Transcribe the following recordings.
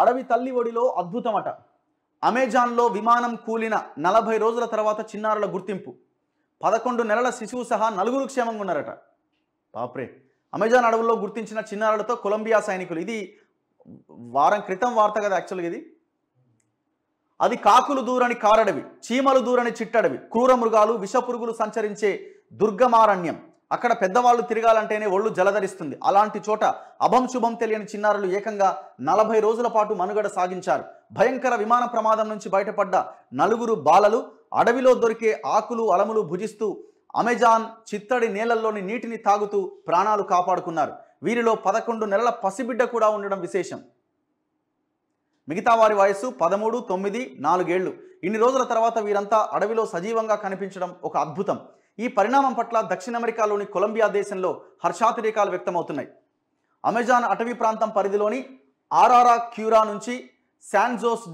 అడవి తల్లి ఒడిలో అద్భుతమట. అమెజాన్లో విమానం కూలిన 40 రోజుల తర్వాత చిన్నారుల గుర్తింపు. 11 నెలల శిశువు సహా నలుగురు క్షేమంగా ఉన్నారట. పాపరే, అమెజాన్ అడవుల్లో గుర్తించిన చిన్నారులతో కొలంబియా సైనికులు. ఇది వారం క్రితం వార్త కదా యాక్చువల్గా. ఇది అది కాకులు దూరని కారడవి, చీమలు దూరని చిట్టడవి, క్రూర మృగాలు విషపురుగులు సంచరించే దుర్గమారణ్యం. అక్కడ పెద్దవాళ్ళు తిరగాలంటేనే ఒళ్ళు జలధరిస్తుంది. అలాంటి చోట అభం శుభం తెలియని చిన్నారులు ఏకంగా 40 రోజుల పాటు మనుగడ సాగించారు. భయంకర విమాన ప్రమాదం నుంచి బయటపడ్డ నలుగురు బాలలు అడవిలో దొరికే ఆకులు అలములు భుజిస్తూ అమెజాన్ చిత్తడి నేలల్లోని నీటిని తాగుతూ ప్రాణాలు కాపాడుకున్నారు. వీరిలో 11 నెలల పసిబిడ్డ కూడా ఉండడం విశేషం. మిగతా వారి వయస్సు 13, 9, 4 ఏళ్లు. ఇన్ని రోజుల తర్వాత వీరంతా అడవిలో సజీవంగా కనిపించడం ఒక అద్భుతం. ఈ పరిణామం పట్ల దక్షిణ అమెరికాలోని కొలంబియా దేశంలో హర్షాతిరేకాలు వ్యక్తమవుతున్నాయి. అమెజాన్ అటవీ ప్రాంతం పరిధిలోని ఆరారా క్యూరా నుంచి శాన్జోస్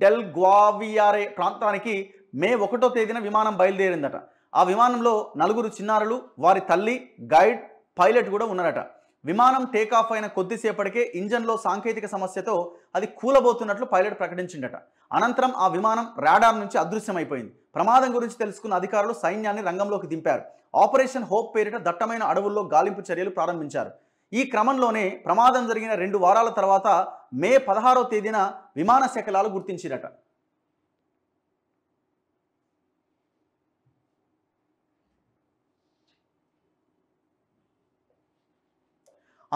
డెల్ గ్వావియారే ప్రాంతానికి మే 1వ తేదీన విమానం బయలుదేరిందట. ఆ విమానంలో నలుగురు చిన్నారులు, వారి తల్లి, గైడ్, పైలట్ కూడా ఉన్నారట. విమానం టేకాఫ్ అయిన కొద్దిసేపటికే ఇంజన్లో సాంకేతిక సమస్యతో అది కూలబోతున్నట్లు పైలట్ ప్రకటించిండట. అనంతరం ఆ విమానం రాడార్ నుంచి అదృశ్యమైపోయింది. ప్రమాదం గురించి తెలుసుకున్న అధికారులు సైన్యాన్ని రంగంలోకి దింపారు. ఆపరేషన్ హోప్ పేరిట దట్టమైన అడవుల్లో గాలింపు చర్యలు ప్రారంభించారు. ఈ క్రమంలోనే ప్రమాదం జరిగిన 2 వారాల తర్వాత మే 16వ తేదీన విమాన శకలాలు గుర్తించిరట.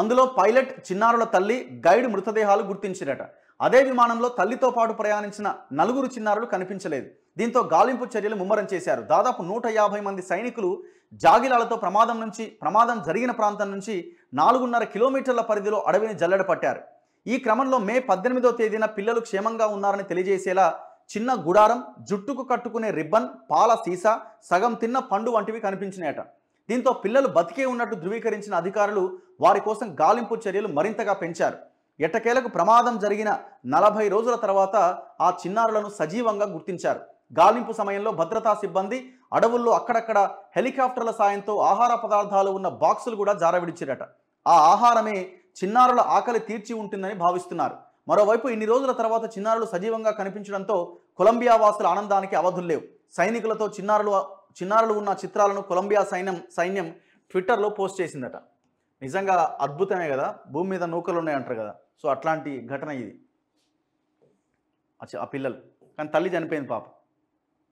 అందులో పైలట్, చిన్నారుల తల్లి, గైడ్ మృతదేహాలు గుర్తించిరట. అదే విమానంలో తల్లితో పాటు ప్రయాణించిన నలుగురు చిన్నారులు కనిపించలేదు. దీంతో గాలింపు చర్యలు ముమ్మరం చేశారు. దాదాపు 150 మంది సైనికులు జాగిలాలతో ప్రమాదం జరిగిన ప్రాంతం నుంచి 4.5 కిలోమీటర్ల పరిధిలో అడవిని జల్లెడ పట్టారు. ఈ క్రమంలో మే 18వ తేదీన పిల్లలు క్షేమంగా ఉన్నారని తెలియజేసేలా చిన్న గుడారం, జుట్టుకు కట్టుకునే రిబ్బన్, పాల సీసా, సగం తిన్న పండు వంటివి కనిపించినాయట. దీంతో పిల్లలు బతికే ఉన్నట్టు ధృవీకరించిన అధికారులు వారి కోసం గాలింపు చర్యలు మరింతగా పెంచారు. ఎట్టకేలకు ప్రమాదం జరిగిన 40 రోజుల తర్వాత ఆ చిన్నారులను సజీవంగా గుర్తించారు. గాలింపు సమయంలో భద్రతా సిబ్బంది అడవుల్లో అక్కడక్కడ హెలికాప్టర్ల సాయంతో ఆహార పదార్థాలు ఉన్న బాక్సులు కూడా జారవిడిచిరట. ఆ ఆహారమే చిన్నారుల ఆకలి తీర్చి ఉంటుందని భావిస్తున్నారు. మరోవైపు ఇన్ని రోజుల తర్వాత చిన్నారులు సజీవంగా కనిపించడంతో కొలంబియా వాసుల ఆనందానికి అవధులు లేవు. సైనికులతో చిన్నారులు ఉన్న చిత్రాలను కొలంబియా సైన్యం ట్విట్టర్లో పోస్ట్ చేసిందట. నిజంగా అద్భుతమే కదా, భూమి మీద నూకలు ఉన్నాయంటారు కదా, సో అట్లాంటి ఘటన ఇది. ఆ పిల్లలు, కానీ తల్లి చనిపోయింది పాపం.